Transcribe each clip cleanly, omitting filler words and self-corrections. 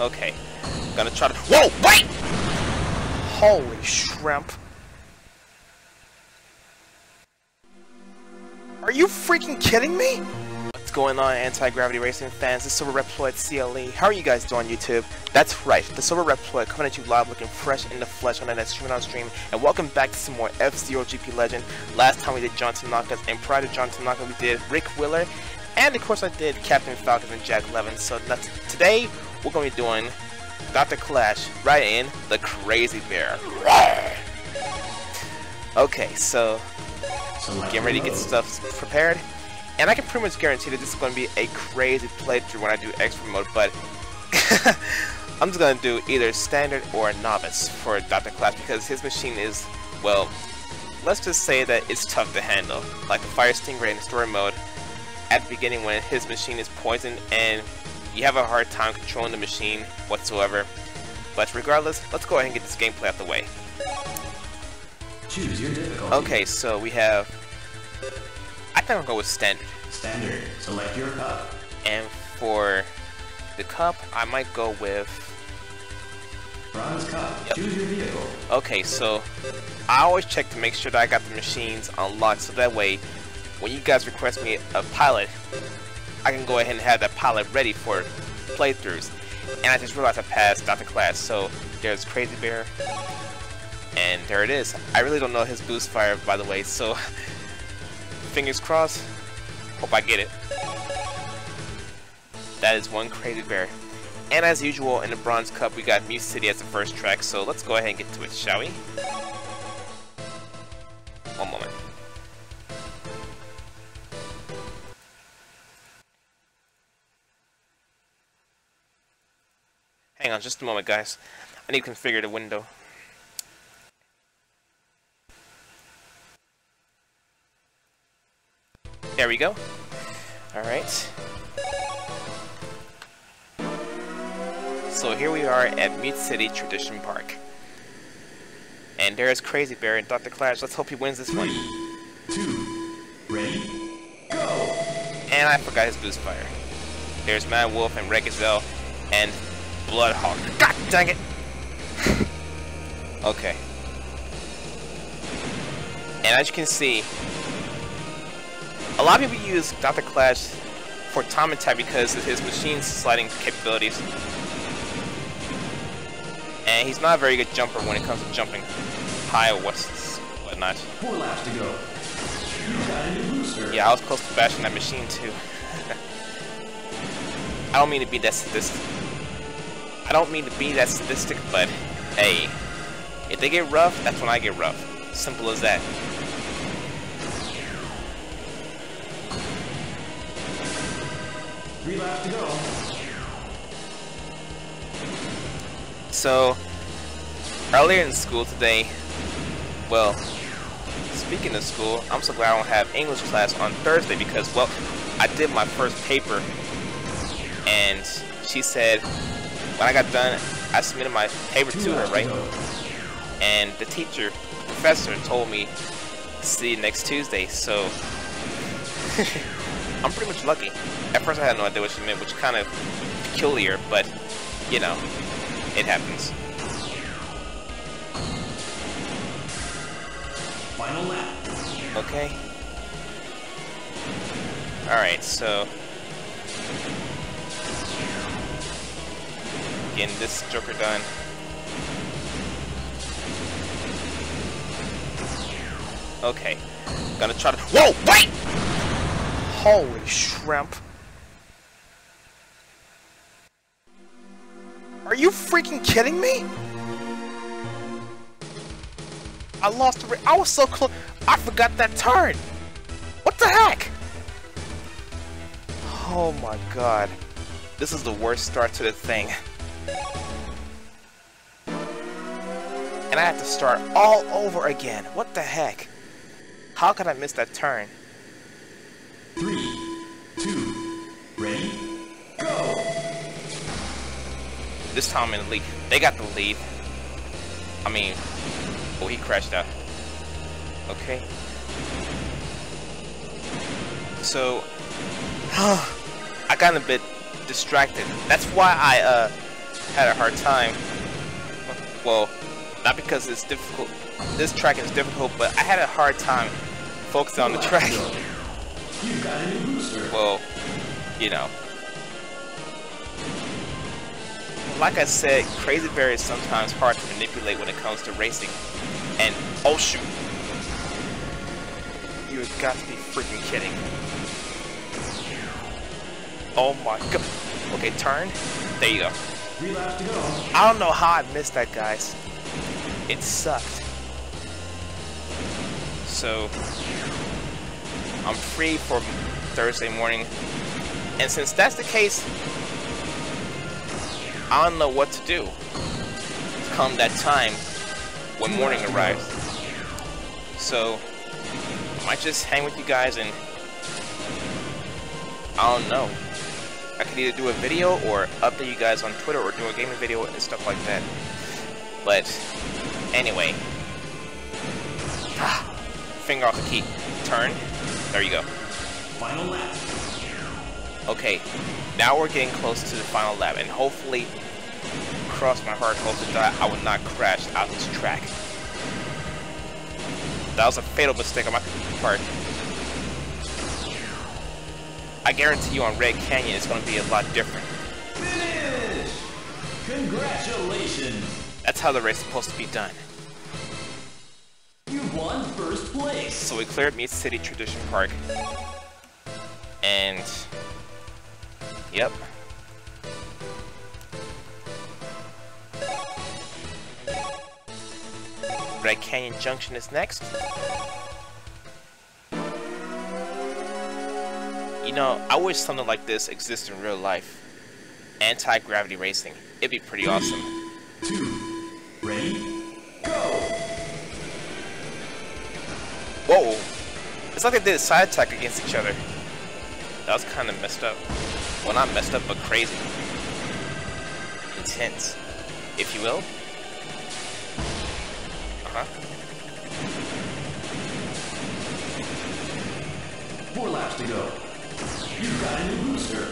Okay. Gonna try to. Whoa! Wait! Holy shrimp. Are you freaking kidding me? What's going on, anti-gravity racing fans? This is Silver Reploid CLE. How are you guys doing, YouTube? That's right, the Silver Reploid coming at you live looking fresh in the flesh on that stream on stream. And welcome back to some more F-Zero GP Legend. Last time we did John Tanaka's, and prior to John Tanaka we did Rick Willer. And of course I did Captain Falcon and Jack Levin. So that's, today we're going to be doing Dr. Clash right in the Crazy Bear. Okay, so getting ready to get stuff prepared, and I can pretty much guarantee that this is going to be a crazy playthrough when I do expert mode, but I'm just going to do either standard or novice for Dr. Clash because his machine is, well, let's just say that it's tough to handle. Like the Fire Stingray in story mode at the beginning when his machine is poisoned and you have a hard time controlling the machine whatsoever. But regardless, let's go ahead and get this gameplay out the way. Choose your difficulty. Okay, so we have. I think I'll go with standard. Standard. Select your cup. And for the cup, I might go with bronze cup. Yep. Choose your vehicle. Okay, so I always check to make sure that I got the machines unlocked, so that way, when you guys request me a pilot, I can go ahead and have that pilot ready for playthroughs. And I just realized I passed Dr. Clash, so there's Crazy Bear. And there it is. I really don't know his boost fire, by the way, so fingers crossed. Hope I get it. That is one Crazy Bear. And as usual, in the Bronze Cup, we got Mute City as the first track, so let's go ahead and get to it, shall we? One moment. Hang on just a moment, guys. I need to configure the window. There we go. Alright. So here we are at Mute City Tradition Park. And there is Crazy Bear and Dr. Clash. Let's hope he wins this one. 3, 2, ready, go! And I forgot his boost fire. There's Mad Wolf and Red Gazelle and Bloodhawk. God dang it! Okay. And as you can see, a lot of people use Dr. Clash for time attack because of his machine sliding capabilities. And he's not a very good jumper when it comes to jumping high or whatnot. 4 laps to go. Yeah, I was close to bashing that machine too. I don't mean to be that sadistic. But hey, if they get rough, that's when I get rough. Simple as that. We have to go. So, earlier in school today, well, speaking of school, I'm so glad I don't have English class on Thursday because, well, I did my first paper, and she said, when I got done, I submitted my paper to her, right? And the teacher, the professor, told me, see you next Tuesday, so I'm pretty much lucky. At first I had no idea what she meant, which is kind of peculiar, but, you know, it happens. Final lap. Okay. Alright, so getting this joker done. Okay. Gonna try to. Whoa! Wait! Holy shrimp. Are you freaking kidding me? I lost the. I was so close. I forgot that turn. What the heck? Oh my god. This is the worst start to the thing. And I have to start all over again. What the heck? How could I miss that turn? 3, 2, ready, go! This time in the lead. They got the lead. I mean, oh, he crashed out. Okay. So, I got a bit distracted. That's why I had a hard time. Well, not because it's difficult. This track is difficult, but I had a hard time focusing on the track. Well, you know. Like I said, Crazy Bear is sometimes hard to manipulate when it comes to racing. And oh shoot. You've got to be freaking kidding. Oh my god. Okay, turn. There you go. I don't know how I missed that, guys. It sucked. So, I'm free for Thursday morning. And since that's the case, I don't know what to do come that time when morning arrives. So, I might just hang with you guys and I don't know. I could either do a video or update you guys on Twitter or do a gaming video and stuff like that. But anyway, finger off the key, turn. There you go. Final lap. Okay, now we're getting close to the final lap, and hopefully, cross my heart, hope to die, I will not crash out this track. That was a fatal mistake on my part. I guarantee you on Red Canyon it's going to be a lot different. Finish! Congratulations! That's how the race is supposed to be done. You won first place! So we cleared Mute City Tradition Park. And... yep. Red Canyon Junction is next. You know, I wish something like this existed in real life. Anti-gravity racing. It'd be pretty awesome. 3, 2, ready, go! Whoa! It's like they did a side attack against each other. That was kind of messed up. Well, not messed up, but crazy. Intense, if you will. Uh-huh. 4 laps to go. You've got a new booster.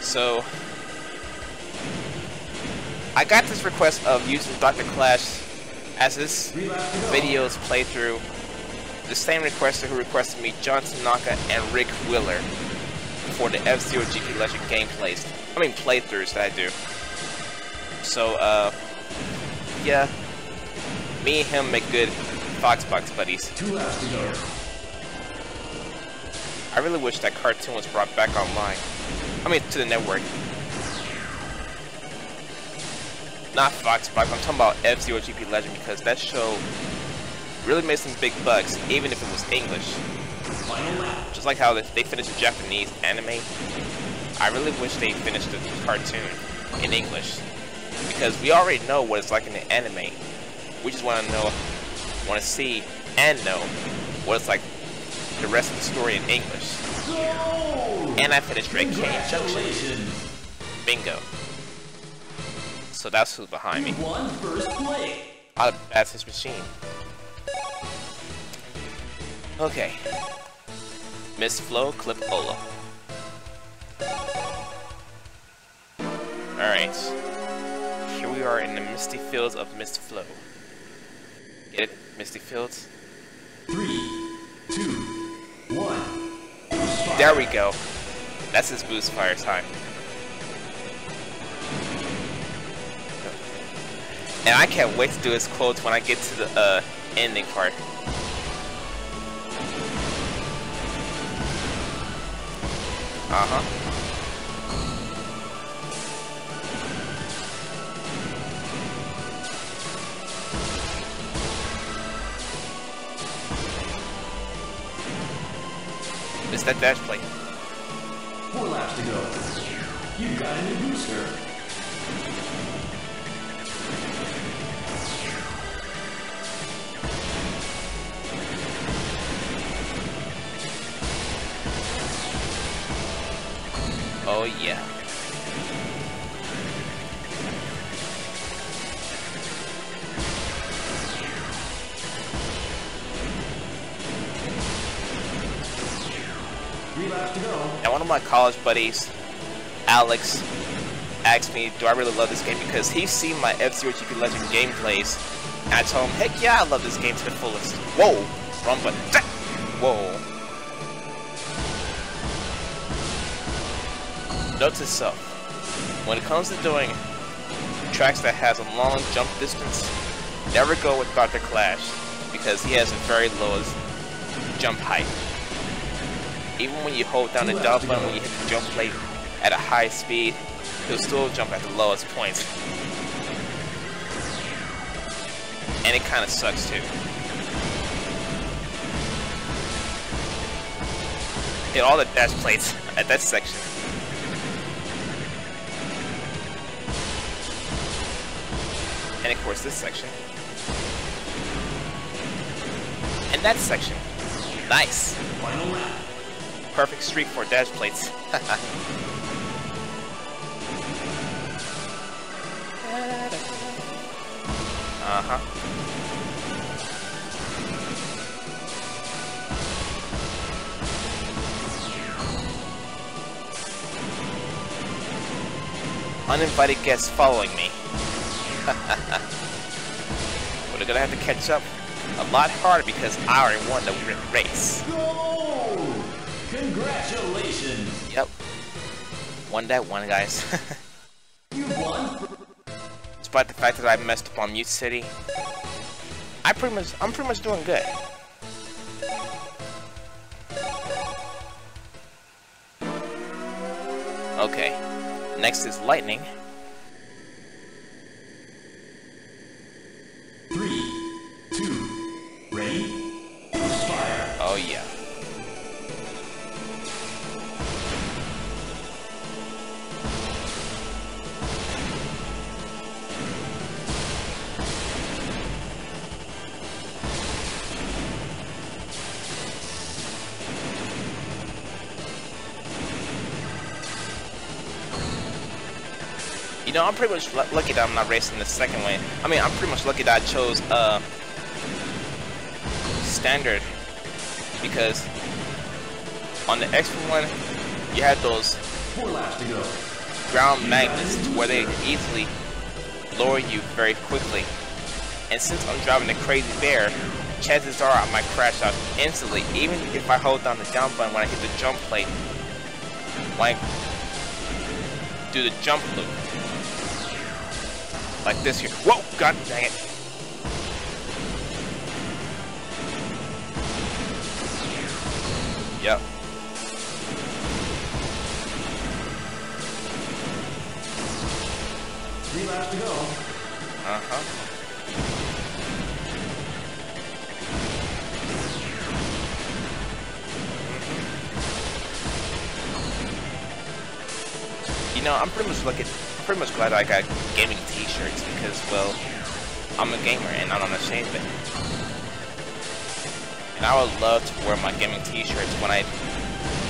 So, I got this request of using Dr. Clash as this video's playthrough. The same requester who requested me, John Tanaka and Rick Willer, for the F-Zero GP Legend gameplays. I mean playthroughs that I do. So, yeah. Me and him make good Foxbox buddies. 2 laps to go. I really wish that cartoon was brought back online. I mean, to the network. Not Foxbox, I'm talking about F-Zero GP Legend because that show really made some big bucks, even if it was English. Just like how they finished the Japanese anime, I really wish they finished the cartoon in English. Because we already know what it's like in the anime. We just want to see and know what it's like the rest of the story in English. And I finished Red Canyon Junction. Bingo. So that's who's behind me. Out of Bats' machine. Okay. Mist Flow, Clip Ola. Alright. Here we are in the misty fields of Mist Flow. Get it? Misty fields? 3, 2, 1. There we go. That's his boost fire time. And I can't wait to do his quotes when I get to the ending part. It's that dash plate. 4 laps to go. You got a new booster. Oh yeah. And one of my college buddies, Alex, asked me, do I really love this game? Because he's seen my F-Zero GP Legend gameplays. And I told him, heck yeah, I love this game to the fullest. Whoa! Wrong button. Whoa. Note to self. When it comes to doing tracks that has a long jump distance, never go with Dr. Clash, because he has a very low jump height. Even when you hold down the dodge button when you hit the jump plate at a high speed, he'll still jump at the lowest point. And it kind of sucks too. Hit all the dash plates at that section. And of course this section. And that section. Nice. Perfect streak for dash plates. Uninvited guests following me. We're gonna have to catch up a lot harder because I already won the race. Go! Congratulations! Yep. Won that one, guys. You won? Despite the fact that I messed up on Mute City, I'm pretty much doing good. Okay. Next is Lightning. 3, 2, ready, fire. Oh yeah. You know, I'm pretty much lucky that I'm not racing the second way. I mean, I'm pretty much lucky that I chose standard, because on the extra one you had those ground magnets to where they can easily lower you very quickly. And since I'm driving the Crazy Bear, chances are I might crash out instantly, even if I hold down the down button when I hit the jump plate. Like do the jump loop. Like this here. Whoa! God dang it! Yep. Three laps to go. You know, I'm pretty much looking. Pretty much glad I got gaming t-shirts because, well, I'm a gamer and I'm not ashamed of it. And I would love to wear my gaming t-shirts when I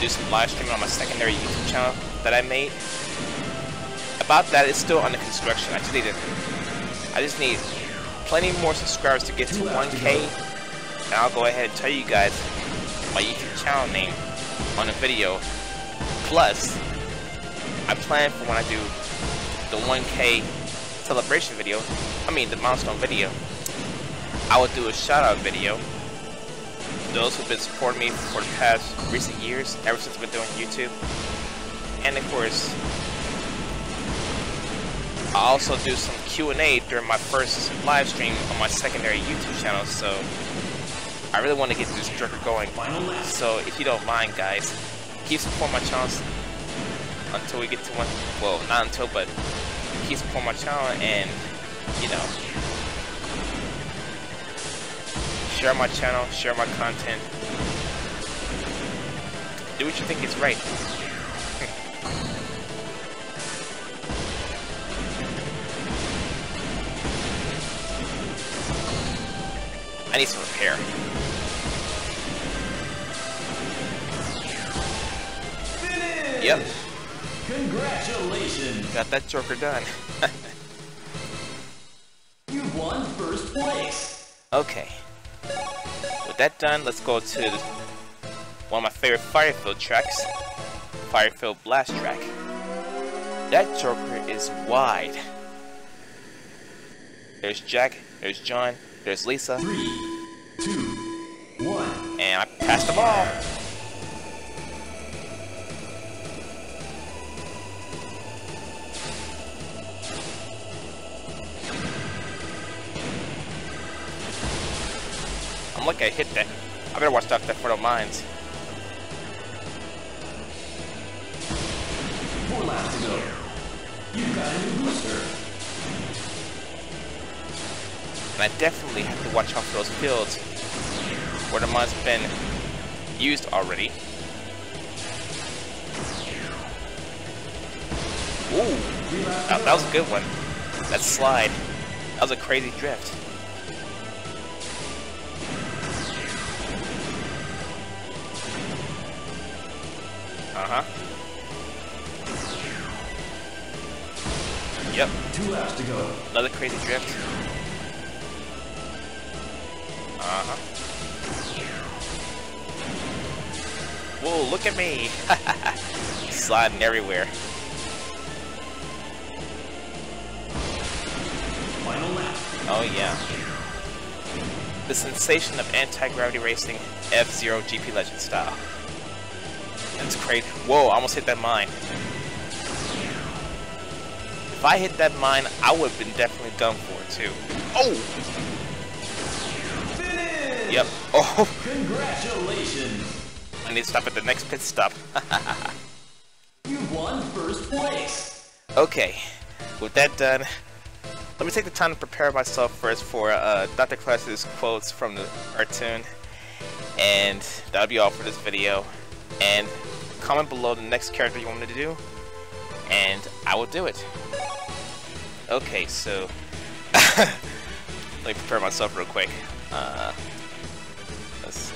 do some live streaming on my secondary YouTube channel that I made. About that, it's still under construction. I just need plenty more subscribers to get to 1K, and I'll go ahead and tell you guys my YouTube channel name on the video. Plus, I plan for when I do the 1K celebration video, I mean the milestone video, I would do a shout out video. Those who've been supporting me for the past recent years, ever since I've been doing YouTube. And of course, I also do some Q&A during my first live stream on my secondary YouTube channel, so I really want to get this jerker going. So if you don't mind guys, keep supporting my channel until we get to one, well, not until, but keep supporting my channel and, you know, share my channel, share my content, do what you think is right. I need some repair. Finish. Yep. Congratulations! Got that joker done. You won first place! Okay. With that done, let's go to One of my favorite Firefield tracks, Firefield Blast Track. That joker is wide. There's Jack, there's John, there's Lisa. 3, 2, 1. And I passed them all. I'm lucky I hit that. I better watch out for the mines. 4 laps to go. You've got a new booster. And I definitely have to watch out for those fields where the mines have been used already. Ooh, that was a good one. That slide. That was a crazy drift. Yep. 2 laps to go. Another crazy drift. Whoa, look at me! Sliding everywhere. Final lap. Oh yeah. The sensation of anti-gravity racing, F-Zero GP Legend style. That's crazy. Whoa, I almost hit that mine. If I hit that mine, I would have been definitely done for it too. Oh! Finish! Yep. Oh! Congratulations! I need to stop at the next pit stop. You won first place! Okay, with that done, let me take the time to prepare myself first for Dr. Clash's quotes from the cartoon. And that'll be all for this video. And comment below the next character you want me to do, and I will do it. Okay, so let me prepare myself real quick. Let's see.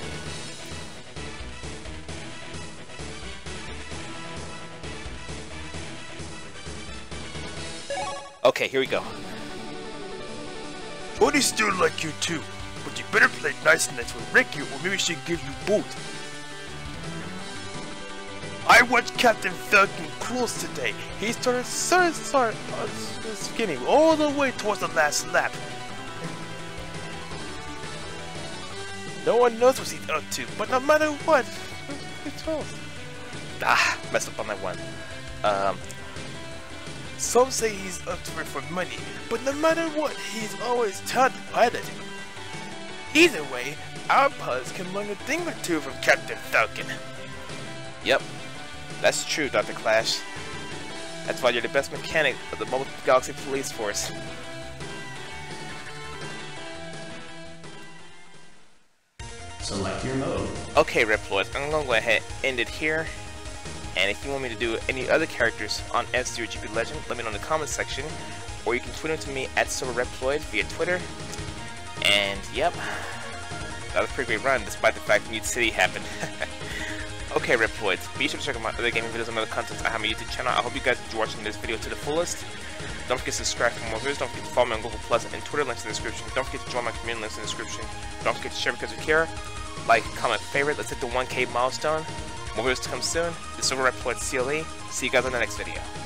Okay, here we go. Tony's still like you too, but you better play nice and that's with Ricky, or maybe she'll give you both. I watched Captain Falcon close today. He started skinny all the way towards the last lap. No one knows what he's up to, but no matter what, it's all. Ah, messed up on that one. Some say he's up to it for money, but no matter what, he's always talented pilot. Either way, our pilots can learn a thing or two from Captain Falcon. Yep. That's true, Dr. Clash. That's why you're the best mechanic of the Mobile Galaxy Police Force. Select your mode. Okay, Reploids, I'm gonna go ahead and end it here. And if you want me to do any other characters on F-Zero GP Legend, let me know in the comments section. Or you can tweet them to me at Silver Reploid via Twitter. And yep, that was a pretty great run despite the fact Mute City happened. Okay, Reploids, be sure to check out my other gaming videos and other content I have on my YouTube channel. I hope you guys enjoyed watching this video to the fullest. Don't forget to subscribe for more videos. Don't forget to follow me on Google Plus and Twitter, links in the description. Don't forget to join my community, links in the description. Don't forget to share because we care. Like, comment, favorite. Let's hit the 1K milestone. More videos to come soon. This is Silver Reploid CLE. See you guys on the next video.